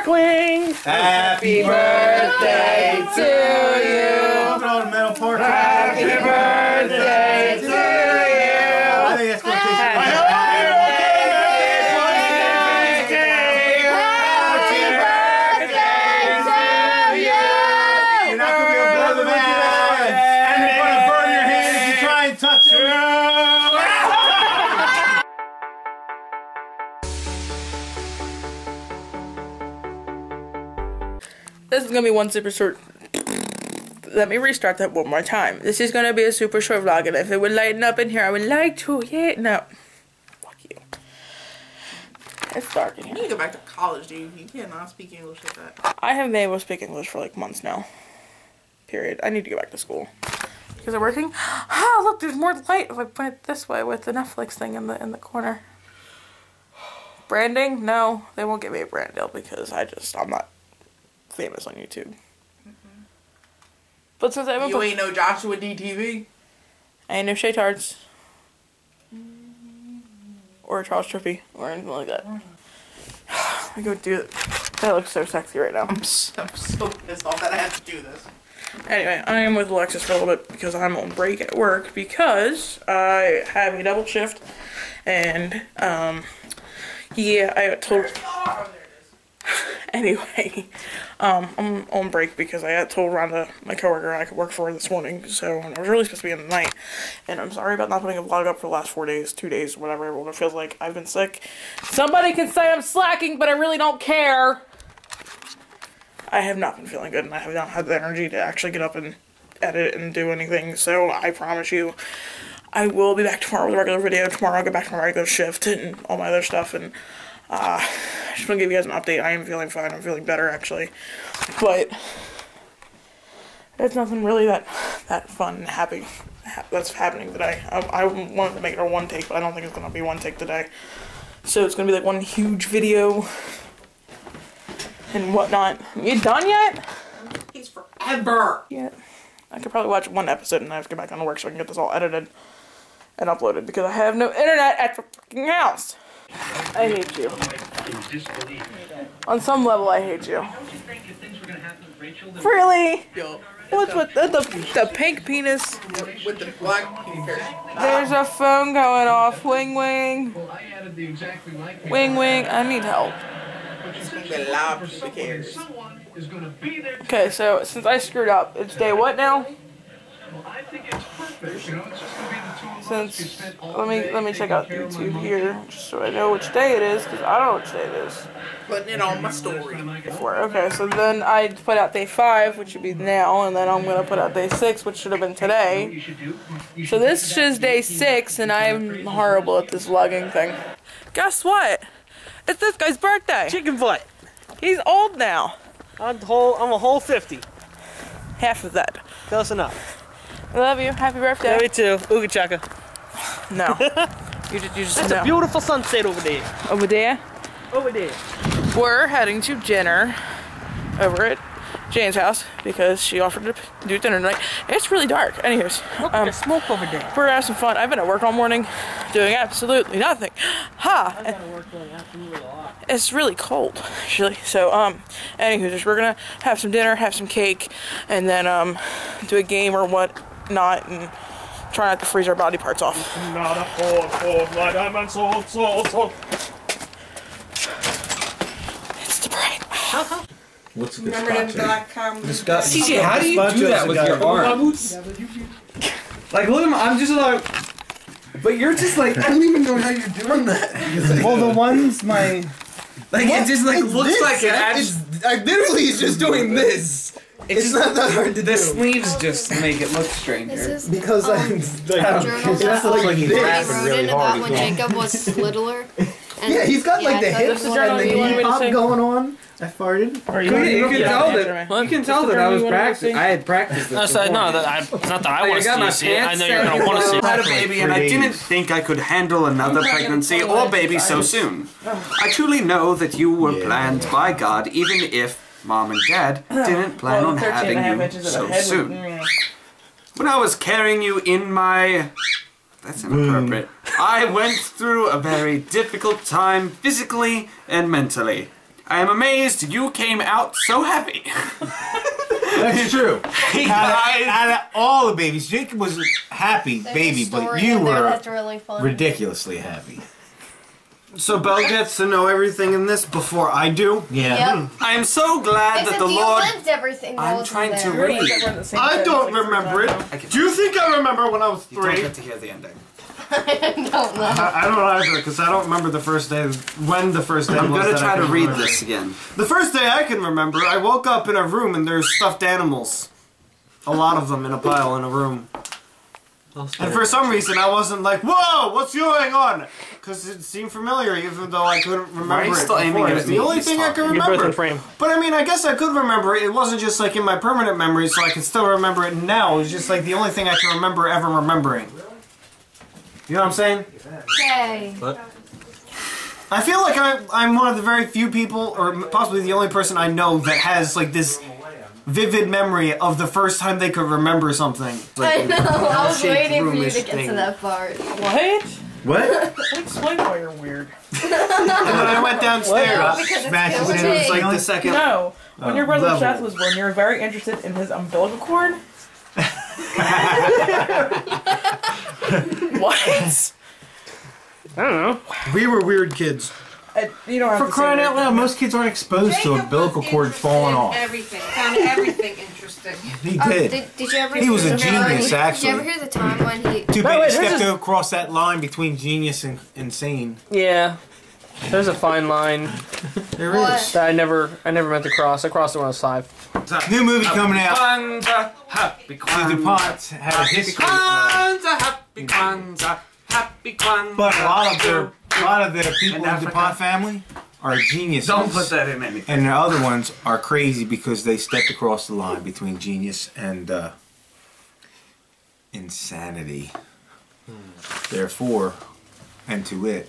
Sparkling! Happy birthday to you! Throw the metal pork. Happy birthday to you! I think that's what tastes like. This is going to be one super short... Let me restart that one more time. This is going to be a super short vlog, and if it would lighten up in here, I would like to. Yeah, no. Fuck you. It's dark in here. You need to go back to college, dude. You cannot speak English like that. I haven't been able to speak English for, like, months now. Period. I need to go back to school. Is it working? Oh, look, there's more light if I point it this way with the Netflix thing in the corner. Branding? No. They won't give me a brand deal because I'm not... famous on YouTube. Mm-hmm. But since I haven't You ain't no Joshua DTV. I ain't no Shay Tards. Mm-hmm. Or Charles Trippy or anything like that. Mm-hmm. I go do it. That looks so sexy right now. I'm so pissed off that I have to do this. Anyway, I am with Alexis for a little bit because I'm on break at work because I have a double shift and yeah, I got told anyway, I'm on break because I got told Rhonda, my coworker, I could work for her this morning, so I was really supposed to be in the night, and I'm sorry about not putting a vlog up for the last 4 days, 2 days, whatever, it feels like I've been sick. Somebody can say I'm slacking, but I really don't care. I have not been feeling good, and I have not had the energy to actually get up and edit and do anything, so I promise you, I will be back tomorrow with a regular video. Tomorrow I'll get back to my regular shift and all my other stuff, and I just want to give you guys an update. I am feeling fine. I'm feeling better, actually. But there's nothing really that fun and happy that's happening today. I wanted to make it a one take, but I don't think it's going to be one take today. So it's going to be like one huge video and whatnot. You done yet? It's forever. Yeah. I could probably watch one episode and I have to get back on to work so I can get this all edited and uploaded because I have no internet at the fucking house. I hate you. On some level, I hate you. Really? What's with the pink penis? With the black penis. There's a phone going off. Wing, wing. Wing, wing. I need help. Okay, so since I screwed up, it's day what now? Since let me check out YouTube here just so I know which day it is because I don't know which day it is. Putting it on my story before. Okay, so then I put out day 5, which should be now, and then I'm gonna put out day 6, which should have been today. So this is day 6, and I'm horrible at this vlogging thing. Guess what? It's this guy's birthday. Chicken foot. He's old now. I'm a whole 50. Half of that. Close enough. I love you. Happy birthday. Love you too. Ooga chaka. No. you just That's no. A beautiful sunset over there. Over there? Over there. We're heading to dinner over at Jane's house because she offered to do dinner tonight. It's really dark. Anyways. Look at the smoke over there. We're gonna have some fun. I've been at work all morning doing absolutely nothing. Ha! I've been at work all afternoon a lot. It's really cold, actually. So, anywho, we're gonna have some dinner, have some cake, and then do a game or what. Not and try not to freeze our body parts off. Not a cold light. I'm on so. It's the bright. What's the CJ, how do you do that with your arms? Like, look at my. I'm just like. But you're just like. I don't even know how you're doing that. Well, the one's my. Like what? It just like it's looks this, like it. I literally is just doing this. It's not that hard to do. The sleeves just make it look stranger. Because I don't like he's laughing really hard. When Jacob was littler. And yeah, he's got like the hips and the hip hop going on. I farted. You can tell that I was practicing. I had practiced this. Not that I want to see it. I know you're going to want to see it. I had a baby and I didn't think I could handle another pregnancy or baby so soon. I truly know that you were planned by God, even if Mom and Dad didn't plan on having you so soon. When I was carrying you in my... That's inappropriate. I went through a very difficult time physically and mentally. I am amazed you came out so happy. That's true. Out of all the babies, Jacob was a happy baby, but you were really ridiculously happy. So Belle gets to know everything in this before I do? Yeah. Yep. I am so glad that the Lord... I don't remember it. Do you think I remember when I was 3? You don't get to hear the ending. I don't know. I don't either, because I don't remember the first day, when the first day was. I'm going to try to read this again. The first day I can remember, I woke up in a room and there's stuffed animals. A lot of them in a pile in a room. And for some reason, I wasn't like, whoa, what's going on? Because it seemed familiar, even though I couldn't remember it before. It's the only thing I can remember. But I mean, I guess I could remember it. It wasn't just like in my permanent memory, so I can still remember it now. It was just like the only thing I can remember ever remembering. You know what I'm saying? Yay. What? I feel like I'm one of the very few people, or possibly the only person I know that has like this vivid memory of the first time they could remember something. Like, I know, I was waiting for you to get to that part. What? What? Explain why you're weird. And when I went downstairs, smashes in, it was like the second. No, when your brother Seth was born, you were very interested in his umbilical cord. What? I don't know. We were weird kids. You don't have for crying out loud, most kids aren't exposed to umbilical cord falling off. Everything. Found everything interesting. He did. Did you ever he was a genius, actually. Did you ever hear the time when he... Too bad you have to cross that line between genius and insane. Yeah. There's a fine line. There is. That I never meant to cross. I crossed it when I was 5. New movie coming out. Happy Kwanzaa. The DuPonts had a history. Happy Kwanzaa. Happy Kwanzaa. But a lot of the people in the DuPont family are geniuses. Don't put that in anything. And the other ones are crazy because they stepped across the line between genius and insanity. Therefore, and to wit.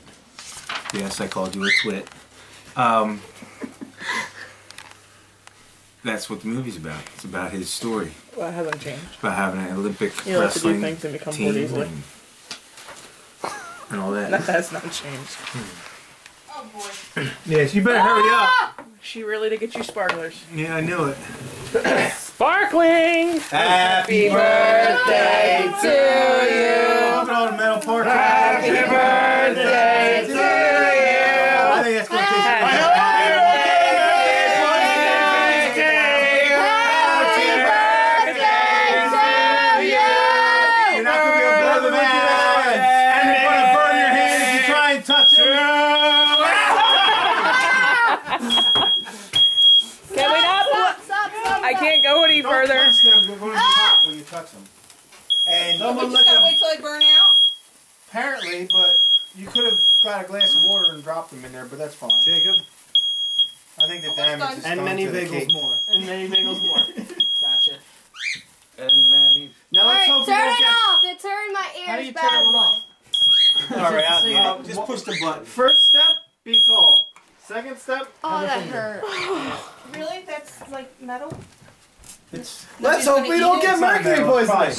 Yes, I called you a twit. That's what the movie's about. It's about his story. Well, it hasn't changed. It's about having an Olympic wrestling team and all that. That has not changed. Oh, boy. Yes, you better hurry up. She really did get you sparklers. Yeah, I knew it. Sparkling! Happy birthday to you! Put on a metal fork. Happy birthday to you! Further. Touch them, they're going to be hot when you touch them. And someone let them. Wait till they burn out? Apparently, but you could have got a glass of water and dropped them in there, but that's fine. Jacob? I think the damage is done. And many bagels more. And many bagels more. Gotcha. And many. Now let's hope turn it off! It turned my ears. How do you turn them off? Alright, I'll get it. Just push the button. First step, be tall. Second step, oh, that hurt. Really? That's like metal? Let's hope we don't get mercury poisoning.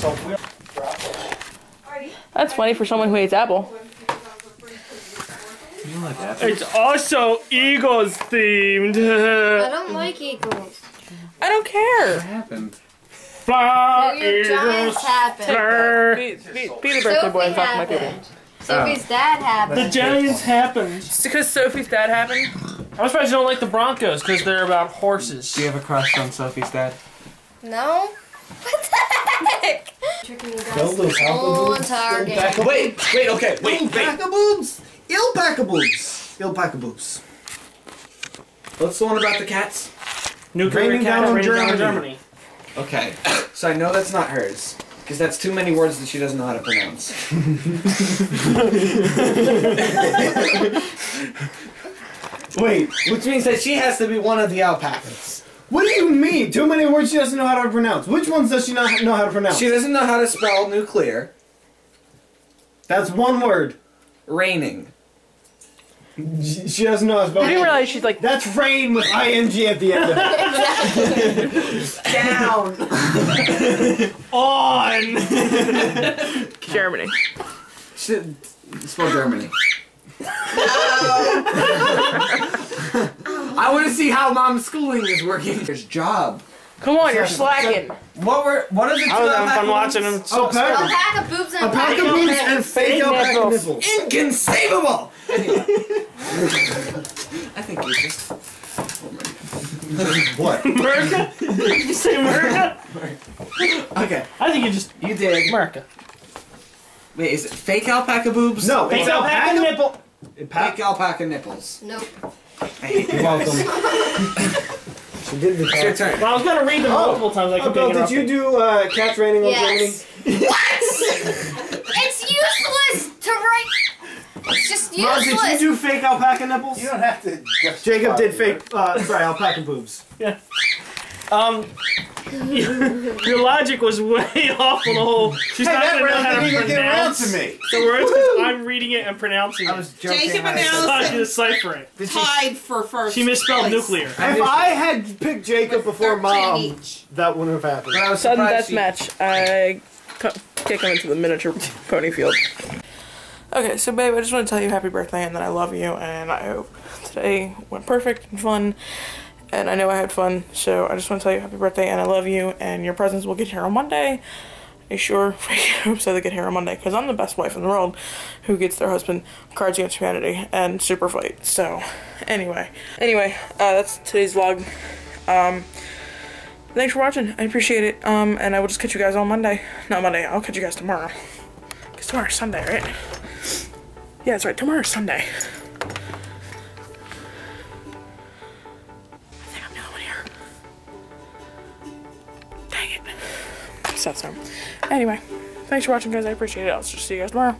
That's funny for someone who hates apple. You don't like apple. It's also Eagles themed. I don't like Eagles. I don't care. What happened? Fly Eagles. Peter birthday boy and talk to my people. Sophie's dad happened. The Giants happened. It's because Sophie's dad happened. I'm surprised you don't like the Broncos because they're about horses. Do you have a crush on Sophie's dad? No? What the heck? Tricking you guys on target. Wait, okay, wait. Pack-a-boobs! Ill pack-a-boobs! Ill pack-a-boobs. What's the one about the cats? Nuclear cat on Germany. Okay, so I know that's not hers. Because that's too many words that she doesn't know how to pronounce. Wait, which means that she has to be one of the alpacas. What do you mean? Too many words she doesn't know how to pronounce. Which ones does she not know how to pronounce? She doesn't know how to spell nuclear. That's one word. Raining. She doesn't know how to spell nuclear. I didn't realize she's like... That's rain with ing at the end of it. Down. On. Germany. She spell Germany. I want to see how mom's schooling is working. His job. Come on, you're slacking. What are the two unpack watching him. A pack of boobs and a pack of boobs and fake elbow nipples. Inconceivable! Anyway. I think you just... What? Merca? Did you say Merca? Okay. I think you just... You did. Merca. Wait, is it fake alpaca boobs? No, fake alpaca nipple. Fake alpaca nipples. Nope. I hate you. Welcome. It's your turn. Well, I was gonna read them multiple times. I Bill, did you do Cat's Raining on Yes. Raining? What? It's useless to write. It's just useless. Mom, did you do fake alpaca nipples? You don't have to. Jacob did fake. Sorry, alpaca boobs. Yeah. Your logic was way off on the whole. She's not gonna know how to pronounce to me. The words because I'm reading it and pronouncing it. I was joking. Jacob announced deciphering. Tied for first. She misspelled nuclear. If I had picked Jacob before Mom, that wouldn't have happened. But I was sudden death match. I kick him into the miniature pony field. Okay, so babe, I just want to tell you happy birthday and that I love you and I hope today went perfect and fun. And I know I had fun, so I just want to tell you happy birthday and I love you and your presents will get here on Monday. I sure freaking hope so they get here on Monday because I'm the best wife in the world who gets their husband Cards Against Humanity and Super Fight. So, anyway, that's today's vlog. Thanks for watching. I appreciate it. And I will just catch you guys on Monday. Not Monday. I'll catch you guys tomorrow. Because tomorrow's Sunday, right? Yeah, that's right. Tomorrow's Sunday. Anyway, thanks for watching, guys. I appreciate it. I'll just see you guys tomorrow.